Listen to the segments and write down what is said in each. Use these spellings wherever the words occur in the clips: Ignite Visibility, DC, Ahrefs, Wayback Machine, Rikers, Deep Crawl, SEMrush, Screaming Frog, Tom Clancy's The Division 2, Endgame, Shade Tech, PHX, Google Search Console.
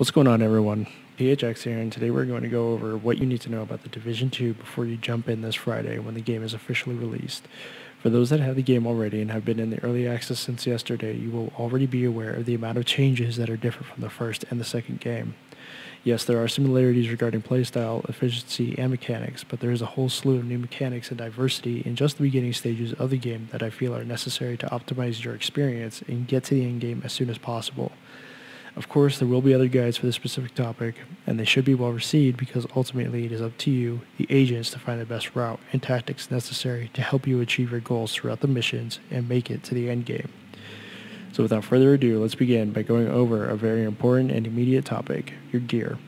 What's going on, everyone? PHX here, and today we're going to go over what you need to know about The Division 2 before you jump in this Friday when the game is officially released. For those that have the game already and have been in the early access since yesterday, you will already be aware of the amount of changes that are different from the first and the second game. Yes, there are similarities regarding playstyle, efficiency, and mechanics, but there is a whole slew of new mechanics and diversity in just the beginning stages of the game that I feel are necessary to optimize your experience and get to the end game as soon as possible. Of course, there will be other guides for this specific topic, and they should be well received because ultimately it is up to you, the agents, to find the best route and tactics necessary to help you achieve your goals throughout the missions and make it to the end game. So without further ado, let's begin by going over a very important and immediate topic, your gear.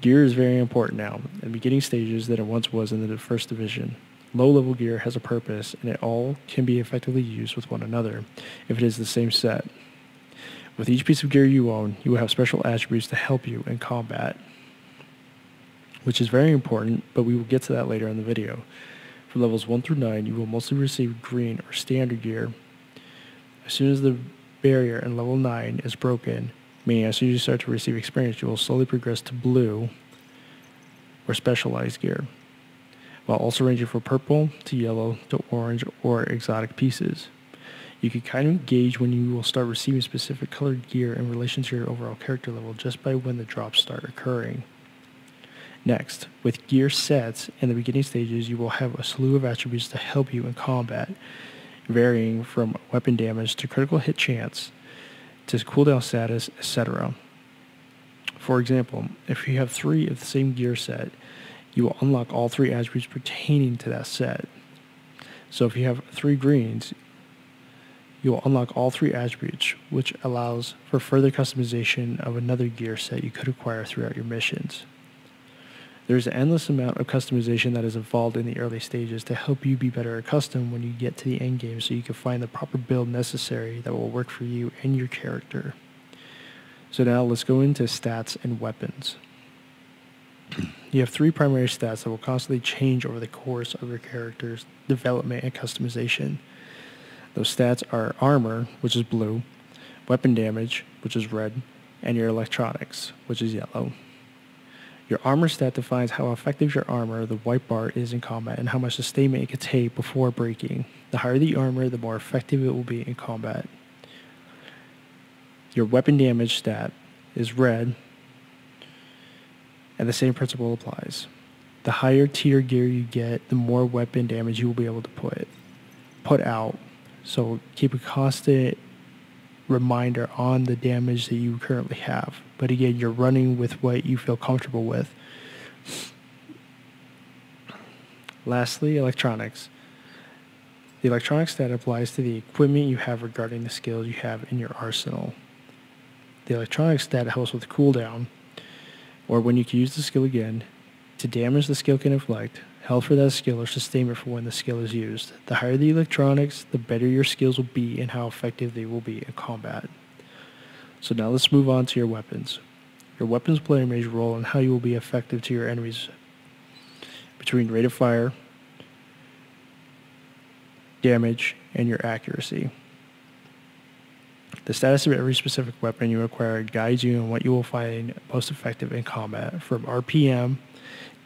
Gear is very important now, in the beginning stages than it once was in the first Division. Low-level gear has a purpose, and it all can be effectively used with one another if it is the same set. With each piece of gear you own, you will have special attributes to help you in combat, which is very important, but we will get to that later in the video. For levels 1 through 9, you will mostly receive green or standard gear. As soon as the barrier in level 9 is broken, meaning as soon as you start to receive experience, you will slowly progress to blue or specialized gear, while also ranging from purple to yellow to orange or exotic pieces. You can kind of gauge when you will start receiving specific colored gear in relation to your overall character level just by when the drops start occurring. Next, with gear sets in the beginning stages, you will have a slew of attributes to help you in combat, varying from weapon damage to critical hit chance to cooldown status, etc. For example, if you have 3 of the same gear set, you will unlock all 3 attributes pertaining to that set. So if you have 3 greens, you will unlock all 3 attributes, which allows for further customization of another gear set you could acquire throughout your missions. There is an endless amount of customization that is involved in the early stages to help you be better accustomed when you get to the end game so you can find the proper build necessary that will work for you and your character. So now let's go into stats and weapons. You have 3 primary stats that will constantly change over the course of your character's development and customization. Those stats are armor, which is blue, weapon damage, which is red, and your electronics, which is yellow. Your armor stat defines how effective your armor, the white bar, is in combat and how much sustainment it can take before breaking. The higher the armor, the more effective it will be in combat. Your weapon damage stat is red, and the same principle applies. The higher tier gear you get, the more weapon damage you will be able to put out. So keep a constant reminder on the damage that you currently have. But again, you're running with what you feel comfortable with. Lastly, electronics. The electronics stat applies to the equipment you have regarding the skills you have in your arsenal. The electronics stat helps with cooldown, or when you can use the skill again, to damage the skill can inflict, health for that skill, or sustainment for when the skill is used. The higher the electronics, the better your skills will be and how effective they will be in combat. So now let's move on to your weapons. Your weapons play a major role in how you will be effective to your enemies between rate of fire, damage, and your accuracy. The status of every specific weapon you acquire guides you in what you will find most effective in combat, from RPM,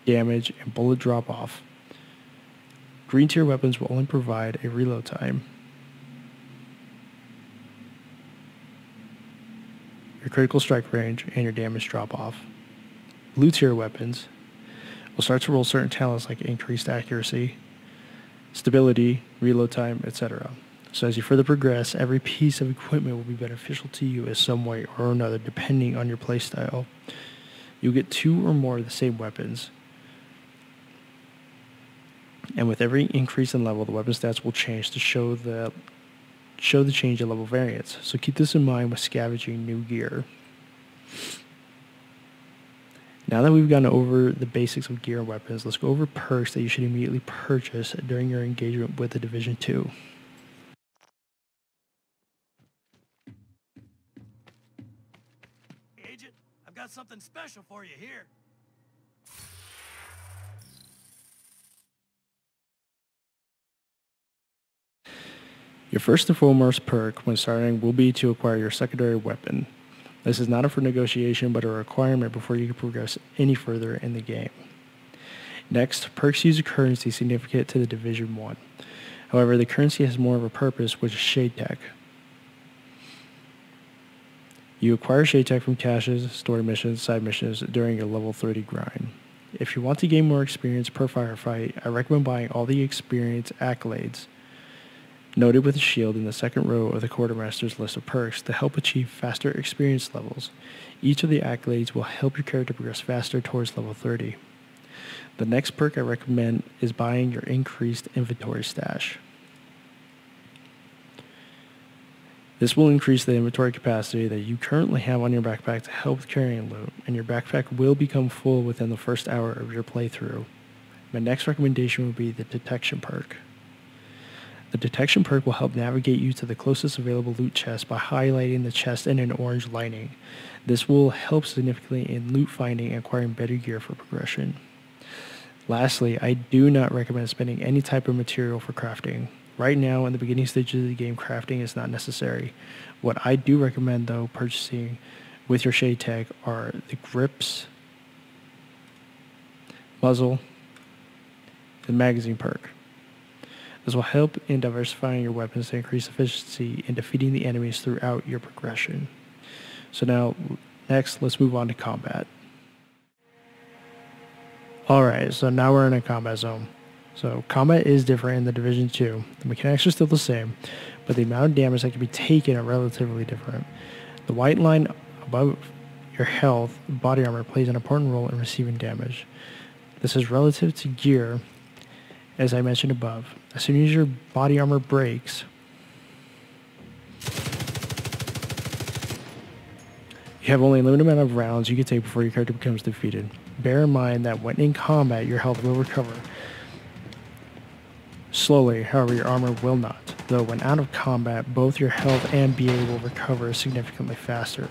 damage, and bullet drop-off. Green tier weapons will only provide a reload time. Your critical strike range and your damage drop-off. Blue tier weapons will start to roll certain talents like increased accuracy, stability, reload time, etc. So as you further progress, every piece of equipment will be beneficial to you in some way or another depending on your playstyle. You'll get 2 or more of the same weapons, and with every increase in level, the weapon stats will change to show the change in level variance. So keep this in mind when scavenging new gear. Now that we've gone over the basics of gear and weapons, let's go over perks that you should immediately purchase during your engagement with The Division 2. Hey, Agent, I've got something special for you here. Your first and foremost perk when starting will be to acquire your secondary weapon. This is not up for negotiation, but a requirement before you can progress any further in the game. Next, perks use a currency significant to the Division 1. However, the currency has more of a purpose, which is Shade Tech. You acquire Shade Tech from caches, story missions, side missions during your level 30 grind. If you want to gain more experience per firefight, I recommend buying all the experience accolades noted with a shield in the second row of the quartermaster's list of perks to help achieve faster experience levels. Each of the accolades will help your character progress faster towards level 30. The next perk I recommend is buying your increased inventory stash. This will increase the inventory capacity that you currently have on your backpack to help with carrying loot, and your backpack will become full within the first hour of your playthrough. My next recommendation would be the Detection perk. The Detection perk will help navigate you to the closest available loot chest by highlighting the chest in an orange lining. This will help significantly in loot finding and acquiring better gear for progression. Lastly, I do not recommend spending any type of material for crafting. Right now, in the beginning stages of the game, crafting is not necessary. What I do recommend, though, purchasing with your Shade Tech are the grips, muzzle, and magazine perk. This will help in diversifying your weapons to increase efficiency and defeating the enemies throughout your progression. So now, next, let's move on to combat. Alright, so now we're in a combat zone. So combat is different in the Division 2. The mechanics are still the same, but the amount of damage that can be taken are relatively different. The white line above your health body armor plays an important role in receiving damage. This is relative to gear, as I mentioned above. As soon as your body armor breaks, you have only a limited amount of rounds you can take before your character becomes defeated. Bear in mind that when in combat, your health will recover slowly, however your armor will not, though when out of combat, both your health and BA will recover significantly faster.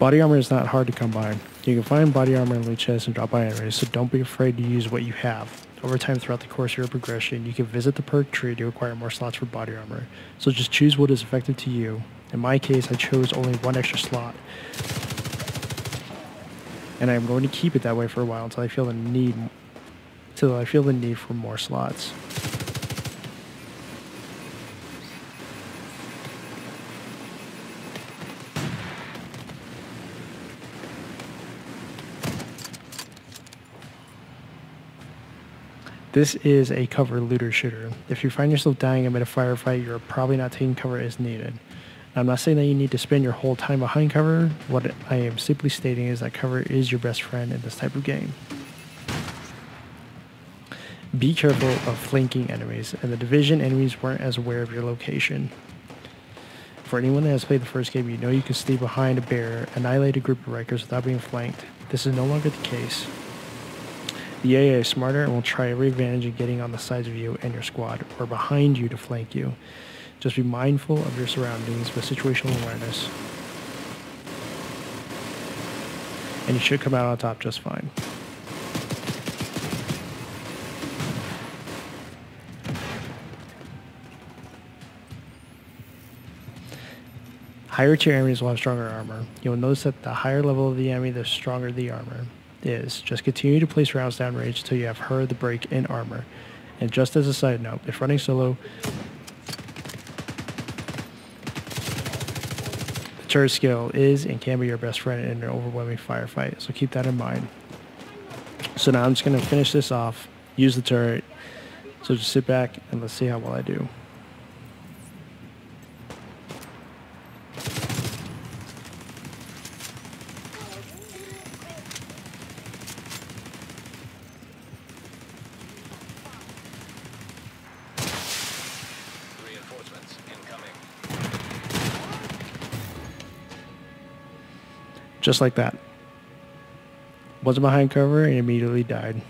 Body armor is not hard to come by. You can find body armor in loot chests and drop by anyways, so don't be afraid to use what you have. Over time throughout the course of your progression, you can visit the perk tree to acquire more slots for body armor, so just choose what is effective to you. In my case, I chose only one extra slot, and I am going to keep it that way for a while until I feel the need, for more slots. This is a cover looter shooter. If you find yourself dying amid a firefight, you're probably not taking cover as needed. I'm not saying that you need to spend your whole time behind cover. What I am simply stating is that cover is your best friend in this type of game. Be careful of flanking enemies. In the Division, enemies weren't as aware of your location. For anyone that has played the first game, you know you can stay behind a barrier, annihilate a group of Rikers without being flanked. This is no longer the case. The AA is smarter and will try every advantage of getting on the sides of you and your squad, or behind you to flank you. Just be mindful of your surroundings with situational awareness, and you should come out on top just fine. Higher tier enemies will have stronger armor. You'll notice that the higher level of the enemy, the stronger the armor is. Just continue to place rounds downrange until you have heard the break in armor. And just as a side note, if running solo, the turret skill is and can be your best friend in an overwhelming firefight, so keep that in mind. So now I'm just going to finish this off, use the turret, so just sit back and let's see how well I do. Just like that. Wasn't behind cover and immediately died.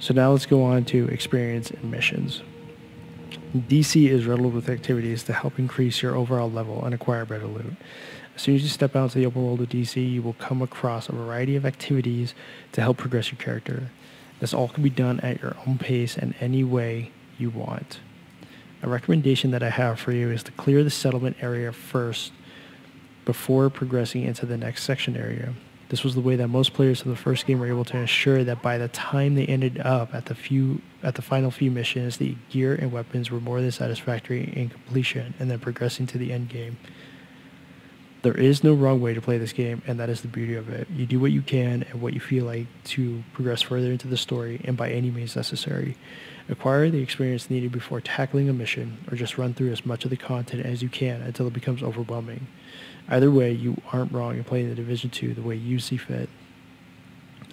So now let's go on to experience and missions. DC is riddled with activities to help increase your overall level and acquire better loot. As soon as you step out into the open world of DC, you will come across a variety of activities to help progress your character. This all can be done at your own pace and any way you want. A recommendation that I have for you is to clear the settlement area first before progressing into the next section area. This was the way that most players of the first game were able to ensure that by the time they ended up at the final few missions, the gear and weapons were more than satisfactory in completion and then progressing to the end game. There is no wrong way to play this game, and that is the beauty of it. You do what you can and what you feel like to progress further into the story, and by any means necessary. Acquire the experience needed before tackling a mission, or just run through as much of the content as you can until it becomes overwhelming. Either way, you aren't wrong in playing The Division 2 the way you see fit.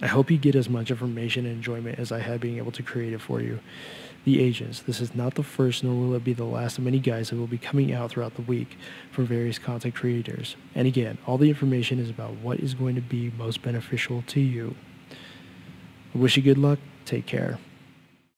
I hope you get as much information and enjoyment as I had being able to create it for you. The Agents. This is not the first, nor will it be the last of many guides that will be coming out throughout the week from various content creators. And again, all the information is about what is going to be most beneficial to you. I wish you good luck. Take care.